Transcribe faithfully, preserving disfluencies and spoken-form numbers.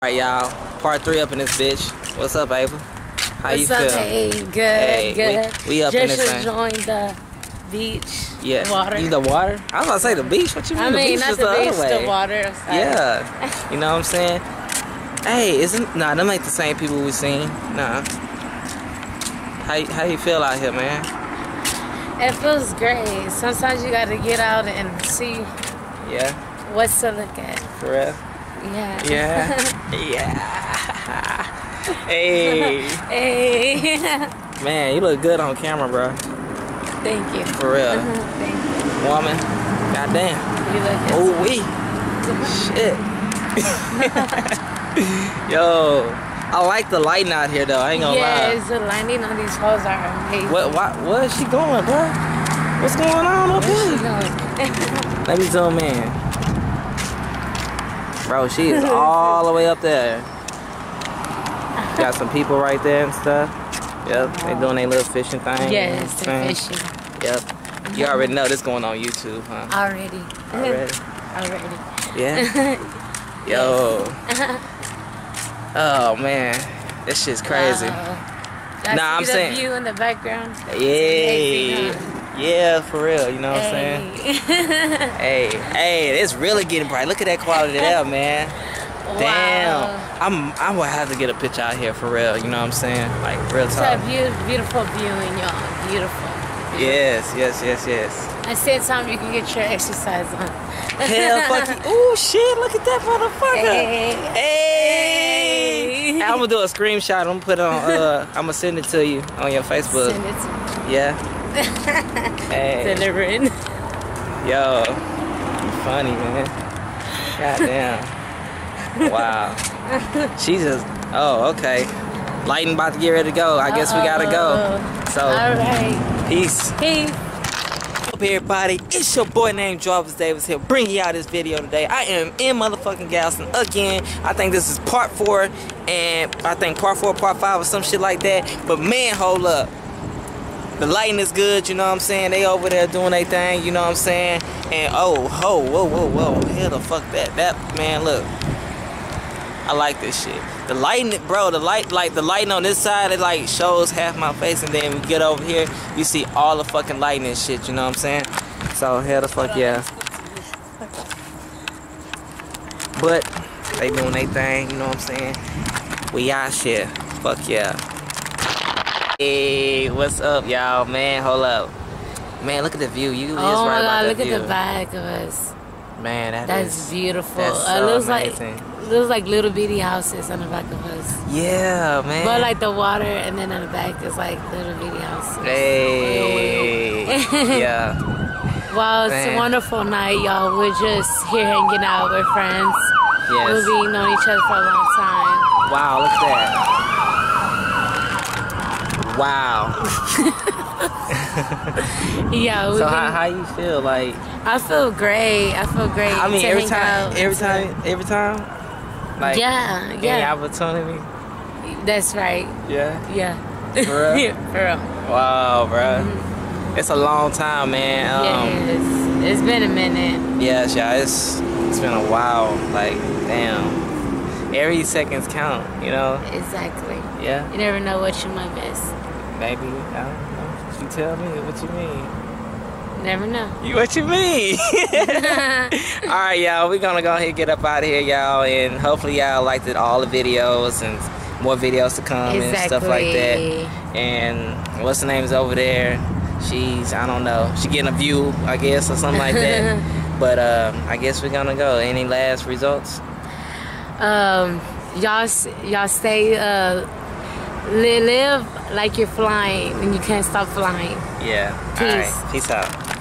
All right, y'all. Part three up in this bitch. What's up, Ava? How What's you up, feel? Hey, good, hey, good. We, we up Just in this thing. Just enjoying the beach. Yeah. Water. You the water? I was gonna say the beach. What you mean? I mean, the beach not the, the beach, other way. The water. Yeah. You know what I'm saying? Hey, isn't nah? Them ain't the same people we seen. Nah. How how you feel out here, man? It feels great. Sometimes you gotta get out and see. Yeah. What's to look at? For real. Yeah. Yeah. Yeah. Hey. Hey. Man, you look good on camera, bro. Thank you. For real. Thank you. Woman. Goddamn. You look good. Oh, wee. Shit. Yo. I like the lighting out here, though. I ain't gonna yeah, lie. Yeah, the lighting on these hoes are amazing. What, what, what is she going, bro? What's going on up here? Let me zoom in. Bro, she is all the way up there. Got some people right there and stuff. Yep, they doing their little fishing thing. Yes, they're fishing. Yep. You already know this going on YouTube, huh? Already. Already. Already. Yeah. Yo. Oh man, this shit's crazy. Wow. Nah, I'm saying. The view in the background. Yeah. Yeah, for real, you know what hey. I'm saying? Hey, hey, it's really getting bright. Look at that quality there, man. Wow. Damn. I'm I would have to get a picture out here for real, you know what I'm saying? Like real time. It's a beautiful, beautiful viewing, y'all. Beautiful, beautiful. Yes, yes, yes, yes. I said time you can get your exercise on. Hell fuck you. Ooh shit, look at that motherfucker. Hey. Hey. Hey. I'm gonna do a screenshot. I'm gonna put it on uh I'm gonna send it to you on your Facebook. Send it to me. Yeah. Hey. Delivering. Yo, you funny, man. Goddamn. Wow. She's just, oh, okay. Lighting about to get ready to go. I uh -oh. guess we gotta go. So, all right. Peace. Peace. What's up, everybody? It's your boy named Jarvis Davis here, bringing y'all this video today. I am in motherfucking Galveston again. I think this is part four, and I think part four, part five, or some shit like that. But man, hold up. The lighting is good, you know what I'm saying? They over there doing their thing, you know what I'm saying? And oh, ho, whoa, whoa, whoa. Hell the fuck that. That, man, look. I like this shit. The lighting, bro, the light, like, the lighting on this side, it, like, shows half my face. And then we get over here, you see all the fucking lighting and shit, you know what I'm saying? So, hell the fuck, yeah. But, they doing their thing, you know what I'm saying? We out shit. Fuck yeah. Hey, what's up, y'all? Man, hold up. Man, look at the view. You just oh right about the view. Oh my God, look at the back of us. Man, that that's is, beautiful. That's so it looks amazing. Like looks like little bitty houses on the back of us. Yeah, man. But like the water, and then on the back is like little bitty houses. Hey, yeah. Wow, it's man. A wonderful night, y'all. We're just here hanging out with friends. Yes. We've known each other for a long time. Wow, look at that. Wow. Yeah. So how, how you feel? Like I feel great. I feel great. I mean, every time, every time, every time. Like yeah, yeah. Any opportunity. That's right. Yeah. Yeah. For real. Yeah, for real. Wow, bro. Mm-hmm. It's a long time, man. Um, yeah, it's, it's been a minute. Yes, yeah. It's it's been a while. Like damn. Every second's count. You know. Exactly. Yeah. You never know what you might miss. Maybe, I don't know. You tell me what you mean. Never know. You what you mean? All right, y'all. We're gonna go ahead and get up out of here, y'all, and hopefully y'all liked it, all the videos and more videos to come exactly. and stuff like that. And what's the name's over there? She's I don't know. She getting a view, I guess, or something like that. But um, I guess we're gonna go. Any last results? Um, y'all, y'all stay. Uh, Live like you're flying and you can't stop flying. Yeah. Peace. All right. Peace out.